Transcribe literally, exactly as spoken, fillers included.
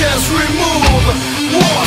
ashes remove war.